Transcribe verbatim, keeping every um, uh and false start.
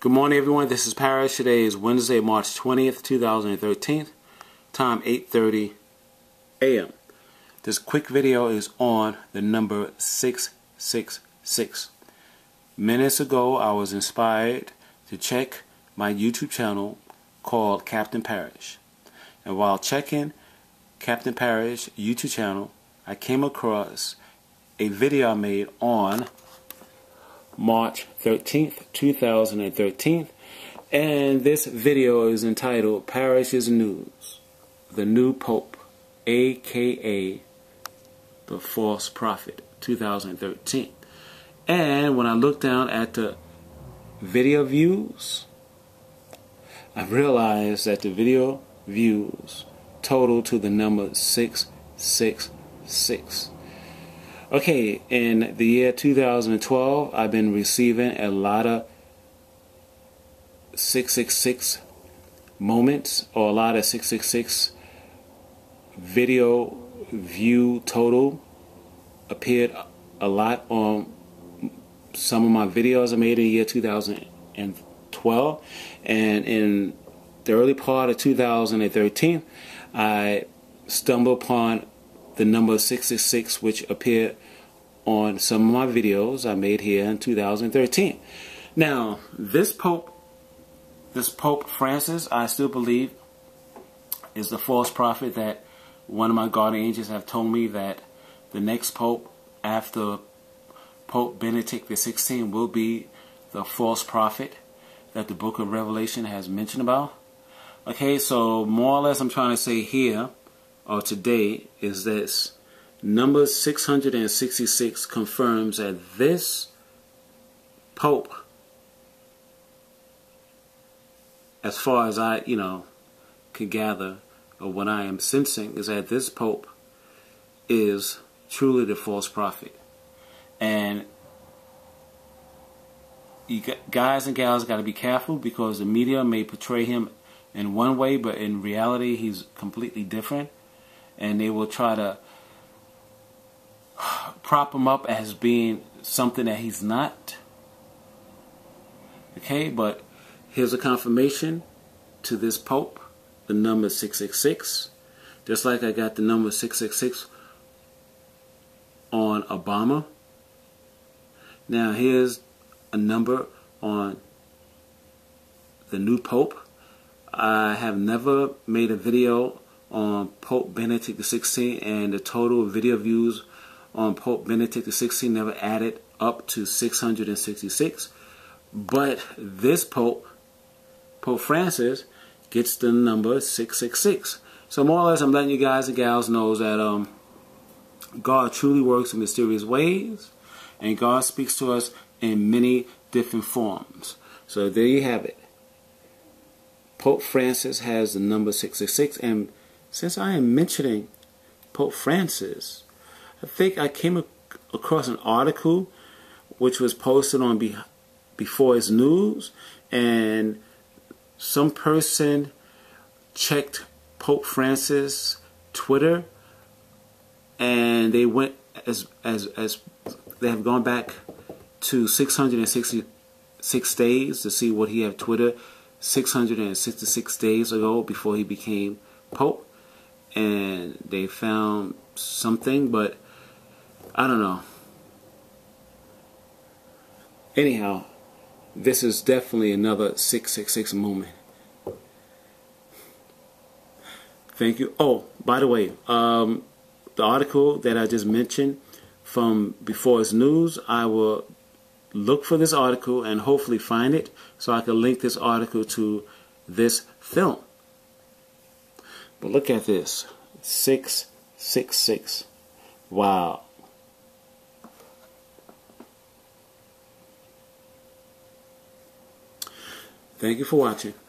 Good morning, everyone. This is Parrish. Today is Wednesday, March twentieth, two thousand thirteen. Time eight thirty a m This quick video is on the number six six six. Minutes ago, I was inspired to check my YouTube channel called Captain Parrish. And while checking Captain Parrish YouTube channel, I came across a video I made on March thirteenth, two thousand thirteen, and this video is entitled Parrish's News, the New Pope, aka the False Prophet, two thousand thirteen. And when I look down at the video views, I realized that the video views total to the number six six six. Okay, in the year two thousand twelve, I've been receiving a lot of six six six moments, or a lot of six six six video view total. Appeared a lot on some of my videos I made in the year two thousand twelve. And in the early part of two thousand thirteen, I stumbled upon the number six six six, which appeared on some of my videos I made here in two thousand thirteen. Now, this Pope, this Pope Francis, I still believe is the false prophet that one of my guardian angels have told me that the next Pope after Pope Benedict the sixteenth will be the false prophet that the book of Revelation has mentioned about. Okay, so more or less I'm trying to say here, or today, is this number six six six confirms that this Pope, as far as I, you know, could gather, or what I am sensing, is that this Pope is truly the false prophet. And you guys and gals got to be careful, because the media may portray him in one way, but in reality he's completely different. And they will try to prop him up as being something that he's not. Okay, but here's a confirmation to this Pope, the number six six six. Just like I got the number six six six on Obama. Now here's a number on the new Pope. I have never made a video on Pope Benedict the sixteenth, and the total video views on Pope Benedict the sixteenth never added up to six six six. But this Pope, Pope Francis, gets the number six six six. So more or less I'm letting you guys and gals know that um, God truly works in mysterious ways, and God speaks to us in many different forms. So there you have it. Pope Francis has the number six six six, and since I am mentioning Pope Francis, I think I came ac across an article which was posted on Be Before Its News, and some person checked Pope Francis' Twitter, and they went as as as they have gone back to six hundred sixty-six days to see what he had Twitter six hundred sixty-six days ago before he became Pope. And they found something, but I don't know. Anyhow, this is definitely another six six six moment. Thank you. Oh, by the way, um, the article that I just mentioned from Before Its News, I will look for this article and hopefully find it so I can link this article to this film. But look at this, six six six, wow. Thank you for watching.